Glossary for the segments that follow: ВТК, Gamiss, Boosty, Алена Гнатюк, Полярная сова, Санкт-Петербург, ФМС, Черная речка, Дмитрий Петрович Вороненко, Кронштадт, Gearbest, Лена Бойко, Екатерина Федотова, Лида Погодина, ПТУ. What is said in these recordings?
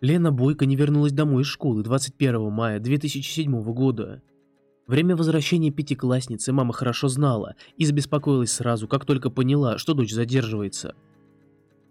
Лена Бойко не вернулась домой из школы 21 мая 2007 года. Время возвращения пятиклассницы мама хорошо знала и забеспокоилась сразу, как только поняла, что дочь задерживается.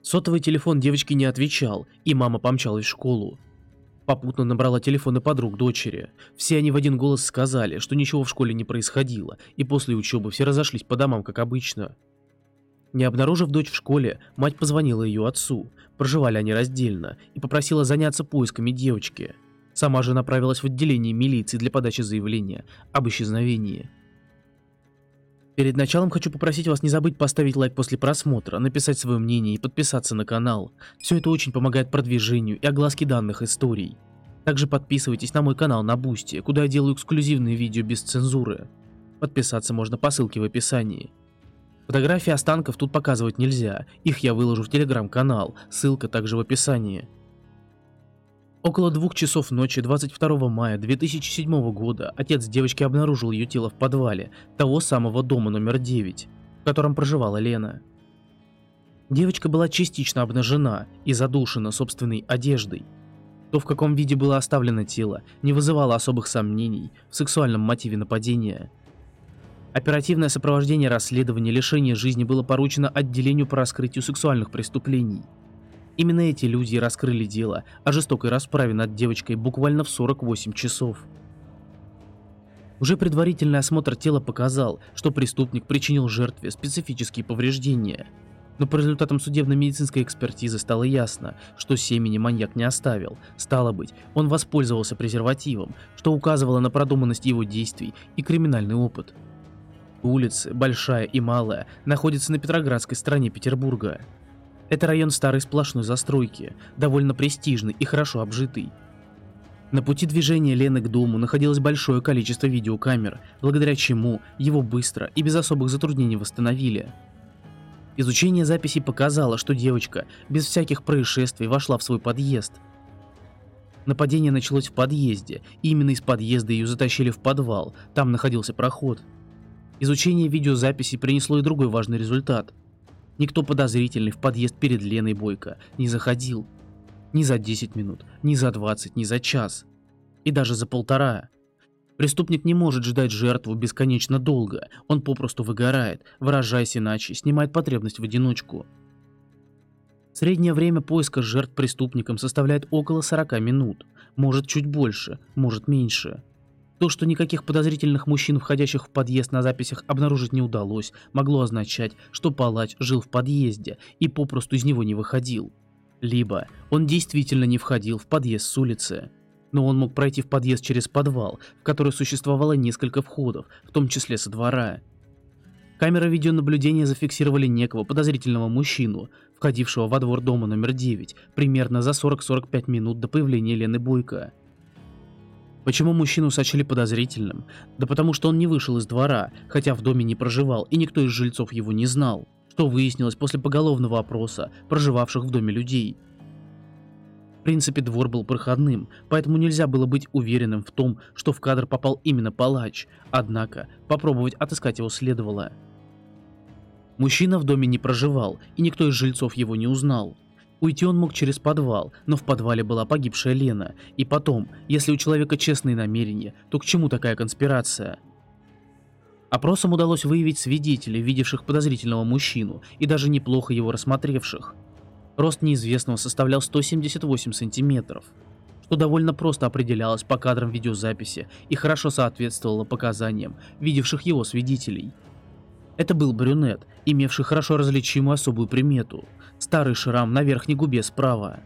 Сотовый телефон девочки не отвечал, и мама помчалась в школу. Попутно набрала телефоны подруг дочери. Все они в один голос сказали, что ничего в школе не происходило, и после учебы все разошлись по домам, как обычно. Не обнаружив дочь в школе, мать позвонила ее отцу, проживали они раздельно, и попросила заняться поисками девочки. Сама же направилась в отделение милиции для подачи заявления об исчезновении. Перед началом хочу попросить вас не забыть поставить лайк после просмотра, написать свое мнение и подписаться на канал. Все это очень помогает продвижению и огласке данных историй. Также подписывайтесь на мой канал на Boosty, куда я делаю эксклюзивные видео без цензуры. Подписаться можно по ссылке в описании. Фотографии останков тут показывать нельзя, их я выложу в телеграм-канал, ссылка также в описании. Около 2 часов ночи 22 мая 2007 года отец девочки обнаружил ее тело в подвале того самого дома номер 9, в котором проживала Лена. Девочка была частично обнажена и задушена собственной одеждой. То, в каком виде было оставлено тело, не вызывало особых сомнений в сексуальном мотиве нападения. Оперативное сопровождение расследования лишения жизни было поручено отделению по раскрытию сексуальных преступлений. Именно эти люди раскрыли дело о жестокой расправе над девочкой буквально в 48 часов. Уже предварительный осмотр тела показал, что преступник причинил жертве специфические повреждения. Но по результатам судебно-медицинской экспертизы стало ясно, что семени маньяк не оставил. Стало быть, он воспользовался презервативом, что указывало на продуманность его действий и криминальный опыт. Улицы, Большая и Малая, находятся на Петроградской стороне Петербурга. Это район старой сплошной застройки, довольно престижный и хорошо обжитый. На пути движения Лены к дому находилось большое количество видеокамер, благодаря чему его быстро и без особых затруднений восстановили. Изучение записей показало, что девочка без всяких происшествий вошла в свой подъезд. Нападение началось в подъезде, и именно из подъезда ее затащили в подвал, там находился проход. Изучение видеозаписей принесло и другой важный результат. Никто подозрительный в подъезд перед Леной Бойко не заходил. Ни за 10 минут, ни за 20, ни за час. И даже за полтора. Преступник не может ждать жертву бесконечно долго. Он попросту выгорает, выражаясь иначе, снимает потребность в одиночку. Среднее время поиска жертв преступником составляет около 40 минут. Может, чуть больше, может, меньше. То, что никаких подозрительных мужчин, входящих в подъезд на записях, обнаружить не удалось, могло означать, что палач жил в подъезде и попросту из него не выходил. Либо он действительно не входил в подъезд с улицы, но он мог пройти в подъезд через подвал, в который существовало несколько входов, в том числе со двора. Камеры видеонаблюдения зафиксировали некого подозрительного мужчину, входившего во двор дома номер 9, примерно за 40-45 минут до появления Лены Бойко. Почему мужчину сочли подозрительным? Да потому что он не вышел из двора, хотя в доме не проживал, и никто из жильцов его не знал, что выяснилось после поголовного опроса проживавших в доме людей. В принципе, двор был проходным, поэтому нельзя было быть уверенным в том, что в кадр попал именно палач, однако попробовать отыскать его следовало. Мужчина в доме не проживал, и никто из жильцов его не узнал. Уйти он мог через подвал, но в подвале была погибшая Лена, и потом, если у человека честные намерения, то к чему такая конспирация? Опросам удалось выявить свидетелей, видевших подозрительного мужчину, и даже неплохо его рассмотревших. Рост неизвестного составлял 178 сантиметров, что довольно просто определялось по кадрам видеозаписи и хорошо соответствовало показаниям видевших его свидетелей. Это был брюнет, имевший хорошо различимую особую примету – старый шрам на верхней губе справа.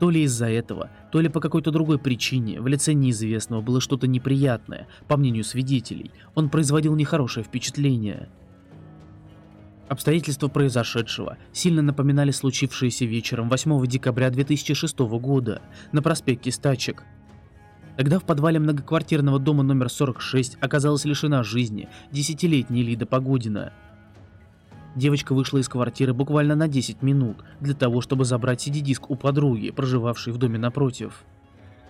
То ли из-за этого, то ли по какой-то другой причине в лице неизвестного было что-то неприятное, по мнению свидетелей, он производил нехорошее впечатление. Обстоятельства произошедшего сильно напоминали случившееся вечером 8 декабря 2006 года на проспекте Стачек. Тогда в подвале многоквартирного дома номер 46 оказалась лишена жизни 10-летняя Лида Погодина. Девочка вышла из квартиры буквально на 10 минут для того, чтобы забрать CD-диск у подруги, проживавшей в доме напротив.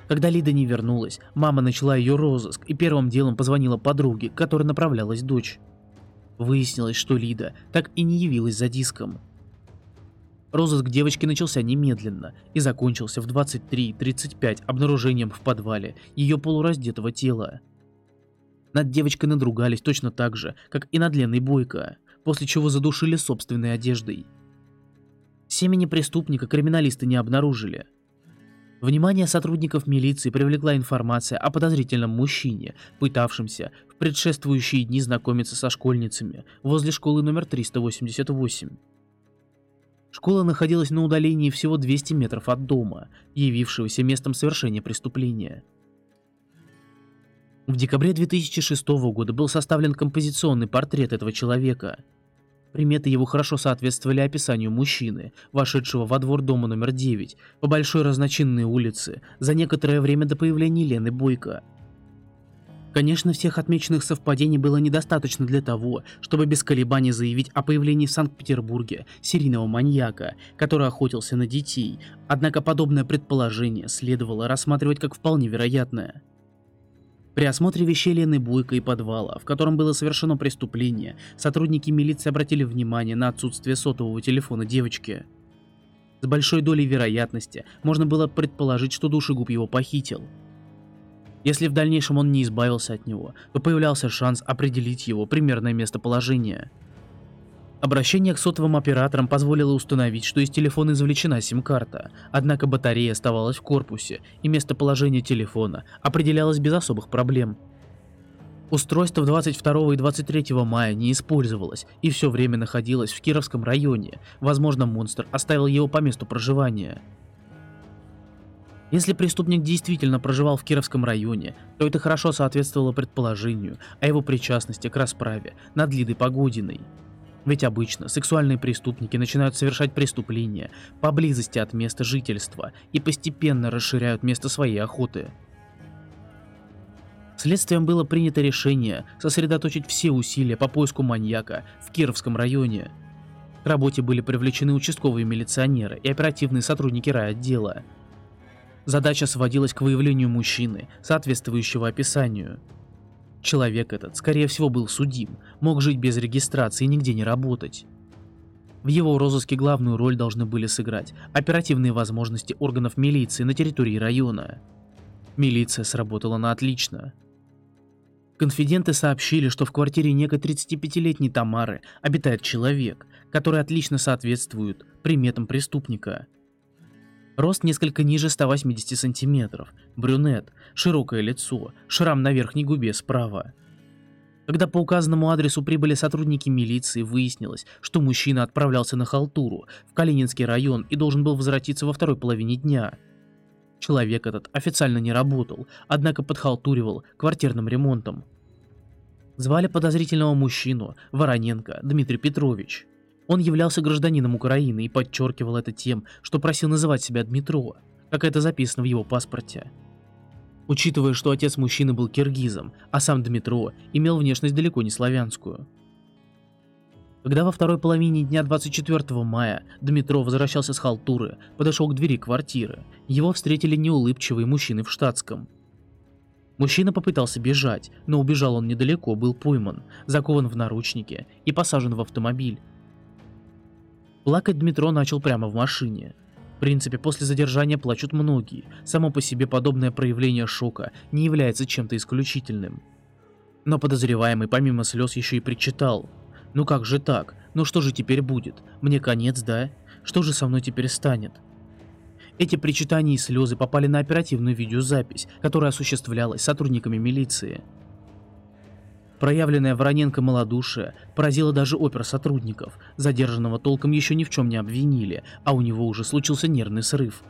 Когда Лида не вернулась, мама начала ее розыск и первым делом позвонила подруге, к которой направлялась дочь. Выяснилось, что Лида так и не явилась за диском. Розыск девочки начался немедленно и закончился в 23:35 обнаружением в подвале ее полураздетого тела. Над девочкой надругались точно так же, как и над Леной Бойко, после чего задушили собственной одеждой. Семени преступника криминалисты не обнаружили. Внимание сотрудников милиции привлекла информация о подозрительном мужчине, пытавшемся в предшествующие дни знакомиться со школьницами возле школы номер 388. Школа находилась на удалении всего 200 метров от дома, явившегося местом совершения преступления. В декабре 2006 года был составлен композиционный портрет этого человека. Приметы его хорошо соответствовали описанию мужчины, вошедшего во двор дома номер 9 по Большой разночинной улице за некоторое время до появления Лены Бойко. Конечно, всех отмеченных совпадений было недостаточно для того, чтобы без колебаний заявить о появлении в Санкт-Петербурге серийного маньяка, который охотился на детей, однако подобное предположение следовало рассматривать как вполне вероятное. При осмотре вещей Лены Бойко и подвала, в котором было совершено преступление, сотрудники милиции обратили внимание на отсутствие сотового телефона девочки. С большой долей вероятности можно было предположить, что душегуб его похитил. Если в дальнейшем он не избавился от него, то появлялся шанс определить его примерное местоположение. Обращение к сотовым операторам позволило установить, что из телефона извлечена сим-карта, однако батарея оставалась в корпусе, и местоположение телефона определялось без особых проблем. Устройство 22 и 23 мая не использовалось и все время находилось в Кировском районе, возможно, монстр оставил его по месту проживания. Если преступник действительно проживал в Кировском районе, то это хорошо соответствовало предположению о его причастности к расправе над Лидой Погодиной. Ведь обычно сексуальные преступники начинают совершать преступления поблизости от места жительства и постепенно расширяют место своей охоты. Следствием было принято решение сосредоточить все усилия по поиску маньяка в Кировском районе. К работе были привлечены участковые милиционеры и оперативные сотрудники райотдела. Задача сводилась к выявлению мужчины, соответствующего описанию. Человек этот, скорее всего, был судим, мог жить без регистрации и нигде не работать. В его розыске главную роль должны были сыграть оперативные возможности органов милиции на территории района. Милиция сработала на отлично. Конфиденты сообщили, что в квартире некой 35-летней Тамары обитает человек, который отлично соответствует приметам преступника. Рост несколько ниже 180 сантиметров, брюнет, широкое лицо, шрам на верхней губе справа. Когда по указанному адресу прибыли сотрудники милиции, выяснилось, что мужчина отправлялся на халтуру в Калининский район и должен был возвратиться во второй половине дня. Человек этот официально не работал, однако подхалтуривал квартирным ремонтом. Звали подозрительного мужчину Вороненко Дмитрий Петрович. Он являлся гражданином Украины и подчеркивал это тем, что просил называть себя Дмитро, как это записано в его паспорте. Учитывая, что отец мужчины был киргизом, а сам Дмитро имел внешность далеко не славянскую. Когда во второй половине дня 24 мая Дмитро возвращался с халтуры, подошел к двери квартиры, его встретили неулыбчивые мужчины в штатском. Мужчина попытался бежать, но убежал он недалеко, был пойман, закован в наручники и посажен в автомобиль. Плакать Дмитро начал прямо в машине. В принципе, после задержания плачут многие, само по себе подобное проявление шока не является чем-то исключительным. Но подозреваемый помимо слез еще и причитал: «Ну как же так? Ну что же теперь будет? Мне конец, да? Что же со мной теперь станет?» Эти причитания и слезы попали на оперативную видеозапись, которая осуществлялась сотрудниками милиции. Проявленное Вороненко малодушие поразило даже оперсотрудников. Задержанного толком еще ни в чем не обвинили, а у него уже случился нервный срыв.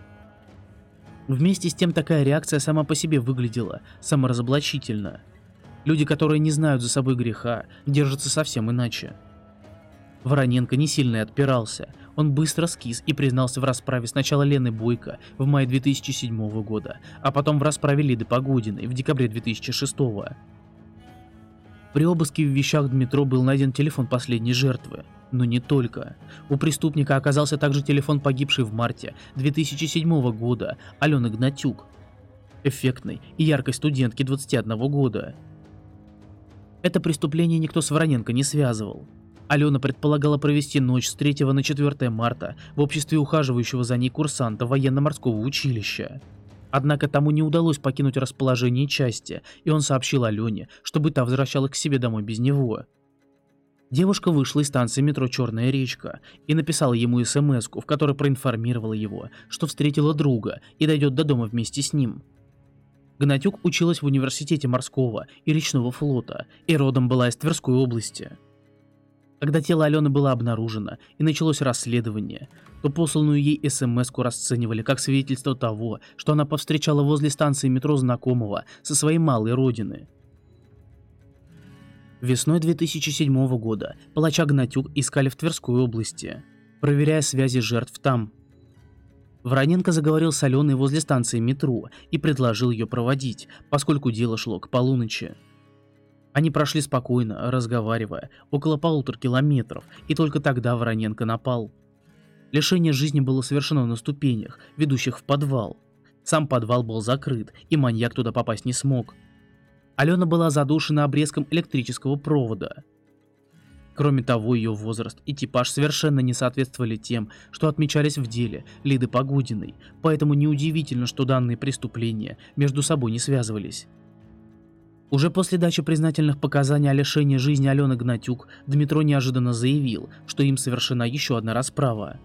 Вместе с тем такая реакция сама по себе выглядела саморазоблачительно. Люди, которые не знают за собой греха, держатся совсем иначе. Вороненко не сильно отпирался. Он быстро скис и признался в расправе сначала Лены Бойко в мае 2007 года, а потом в расправе Лиды Погодиной в декабре 2006 года. При обыске в вещах Дмитро был найден телефон последней жертвы, но не только. У преступника оказался также телефон погибшей в марте 2007 года Алены Гнатюк, эффектной и яркой студентки 21 года. Это преступление никто с Вороненко не связывал. Алена предполагала провести ночь с 3 на 4 марта в обществе ухаживающего за ней курсанта военно-морского училища. Однако тому не удалось покинуть расположение части, и он сообщил Алене, чтобы та возвращалась к себе домой без него. Девушка вышла из станции метро «Черная речка» и написала ему смс-ку, в которой проинформировала его, что встретила друга и дойдет до дома вместе с ним. Гнатюк училась в университете морского и речного флота и родом была из Тверской области. Когда тело Алены было обнаружено и началось расследование, то посланную ей смс-ку расценивали как свидетельство того, что она повстречала возле станции метро знакомого со своей малой родины. Весной 2007 года палача Гнатюк искали в Тверской области, проверяя связи жертв там. Вороненко заговорил с Аленой возле станции метро и предложил ее проводить, поскольку дело шло к полуночи. Они прошли спокойно, разговаривая, около 1,5 километра, и только тогда Вороненко напал. Лишение жизни было совершено на ступенях, ведущих в подвал. Сам подвал был закрыт, и маньяк туда попасть не смог. Алена была задушена обрезком электрического провода. Кроме того, ее возраст и типаж совершенно не соответствовали тем, что отмечались в деле Лиды Погодиной, поэтому неудивительно, что данные преступления между собой не связывались. Уже после дачи признательных показаний о лишении жизни Алены Гнатюк, Дмитро неожиданно заявил, что им совершена еще одна расправа.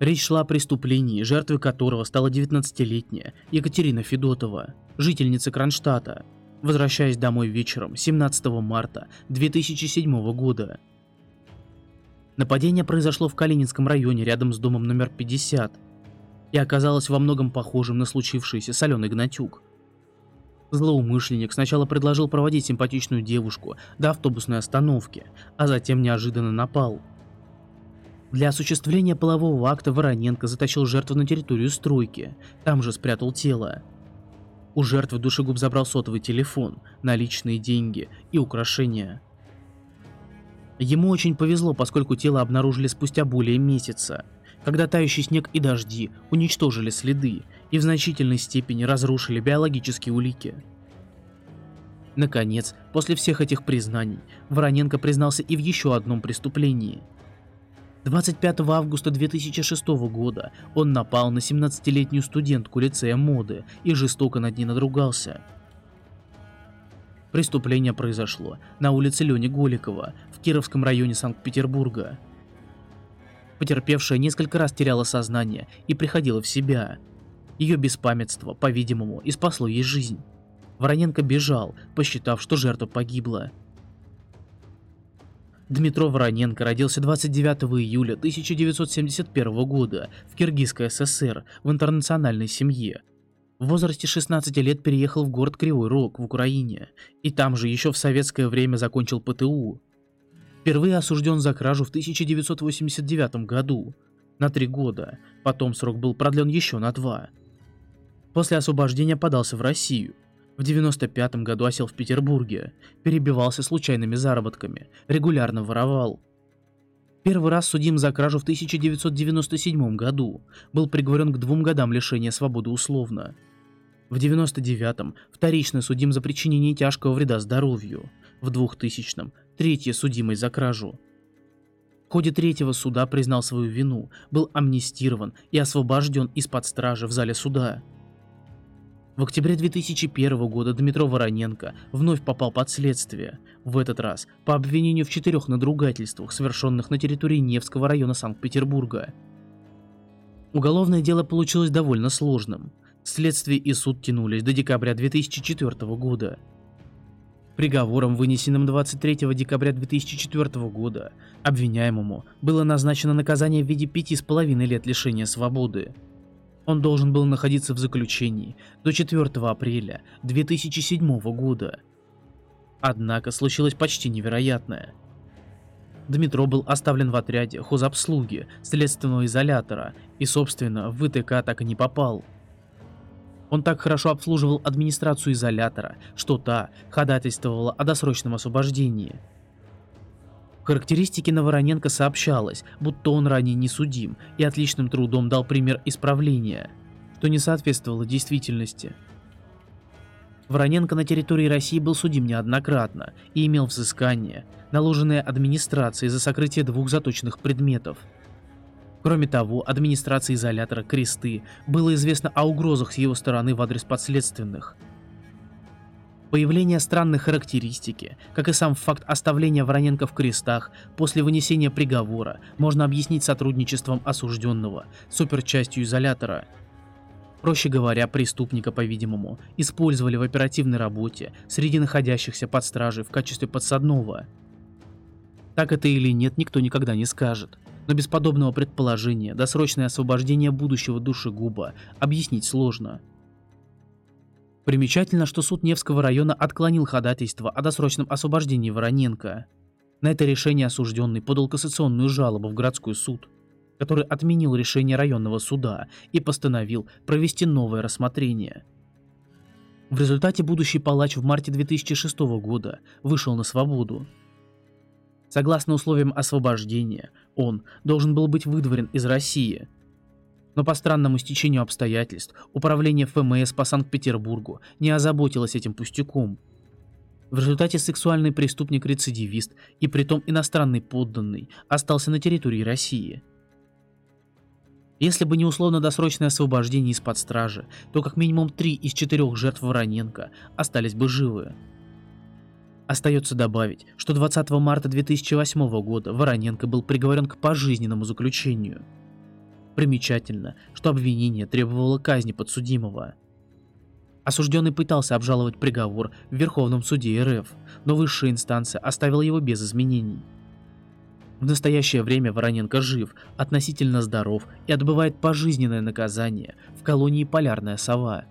Речь шла о преступлении, жертвой которого стала 19-летняя Екатерина Федотова, жительница Кронштадта, возвращаясь домой вечером 17 марта 2007 года. Нападение произошло в Калининском районе рядом с домом номер 50 и оказалось во многом похожим на случившееся с Аленой Гнатюк. Злоумышленник сначала предложил проводить симпатичную девушку до автобусной остановки, а затем неожиданно напал. Для осуществления полового акта Вороненко затащил жертву на территорию стройки, там же спрятал тело. У жертвы душегуб забрал сотовый телефон, наличные деньги и украшения. Ему очень повезло, поскольку тело обнаружили спустя более месяца, когда тающий снег и дожди уничтожили следы и в значительной степени разрушили биологические улики. Наконец, после всех этих признаний, Вороненко признался и в еще одном преступлении. 25 августа 2006 года он напал на 17-летнюю студентку лицея моды и жестоко над ней надругался. Преступление произошло на улице Лени Голикова в Кировском районе Санкт-Петербурга. Потерпевшая несколько раз теряла сознание и приходила в себя. Ее беспамятство, по-видимому, и спасло ей жизнь. Вороненко бежал, посчитав, что жертва погибла. Дмитро Вороненко родился 29 июля 1971 года в Киргизской ССР в интернациональной семье. В возрасте 16 лет переехал в город Кривой Рог в Украине и там же еще в советское время закончил ПТУ. Впервые осужден за кражу в 1989 году на 3 года, потом срок был продлен еще на 2. После освобождения подался в Россию. В 1995 году осел в Петербурге, перебивался случайными заработками, регулярно воровал. Первый раз судим за кражу в 1997 году, был приговорен к 2 годам лишения свободы условно. В 1999 вторично судим за причинение тяжкого вреда здоровью, в 2000 третий судимый за кражу. В ходе 3-го суда признал свою вину, был амнистирован и освобожден из-под стражи в зале суда. В октябре 2001 года Дмитро Вороненко вновь попал под следствие, в этот раз по обвинению в 4 надругательствах, совершенных на территории Невского района Санкт-Петербурга. Уголовное дело получилось довольно сложным. Следствие и суд тянулись до декабря 2004 года. Приговором, вынесенным 23 декабря 2004 года, обвиняемому было назначено наказание в виде 5,5 лет лишения свободы. Он должен был находиться в заключении до 4 апреля 2007 года. Однако случилось почти невероятное. Дмитро был оставлен в отряде хозобслуги следственного изолятора и, собственно, в ВТК так и не попал. Он так хорошо обслуживал администрацию изолятора, что та ходатайствовала о досрочном освобождении. В характеристике на Вороненко сообщалось, будто он ранее не судим и отличным трудом дал пример исправления, что не соответствовало действительности. Вороненко на территории России был судим неоднократно и имел взыскание, наложенное администрацией за сокрытие двух заточенных предметов. Кроме того, администрации изолятора Кресты было известно о угрозах с его стороны в адрес подследственных. Появление странной характеристики, как и сам факт оставления Вороненко в крестах после вынесения приговора, можно объяснить сотрудничеством осужденного с суперчастью изолятора. Проще говоря, преступника, по-видимому, использовали в оперативной работе среди находящихся под стражей в качестве подсадного. Так это или нет, никто никогда не скажет. Но без подобного предположения досрочное освобождение будущего душегуба объяснить сложно. Примечательно, что суд Невского района отклонил ходатайство о досрочном освобождении Вороненко. На это решение осужденный подал кассационную жалобу в городской суд, который отменил решение районного суда и постановил провести новое рассмотрение. В результате будущий палач в марте 2006 года вышел на свободу. Согласно условиям освобождения, он должен был быть выдворен из России. Но по странному стечению обстоятельств управление ФМС по Санкт-Петербургу не озаботилось этим пустяком. В результате сексуальный преступник-рецидивист, и притом иностранный подданный, остался на территории России. Если бы не условно-досрочное освобождение из-под стражи, то как минимум 3 из 4 жертв Вороненко остались бы живы. Остается добавить, что 20 марта 2008 года Вороненко был приговорен к пожизненному заключению. Примечательно, что обвинение требовало казни подсудимого. Осужденный пытался обжаловать приговор в Верховном суде РФ, но высшая инстанция оставила его без изменений. В настоящее время Вороненко жив, относительно здоров и отбывает пожизненное наказание в колонии «Полярная сова».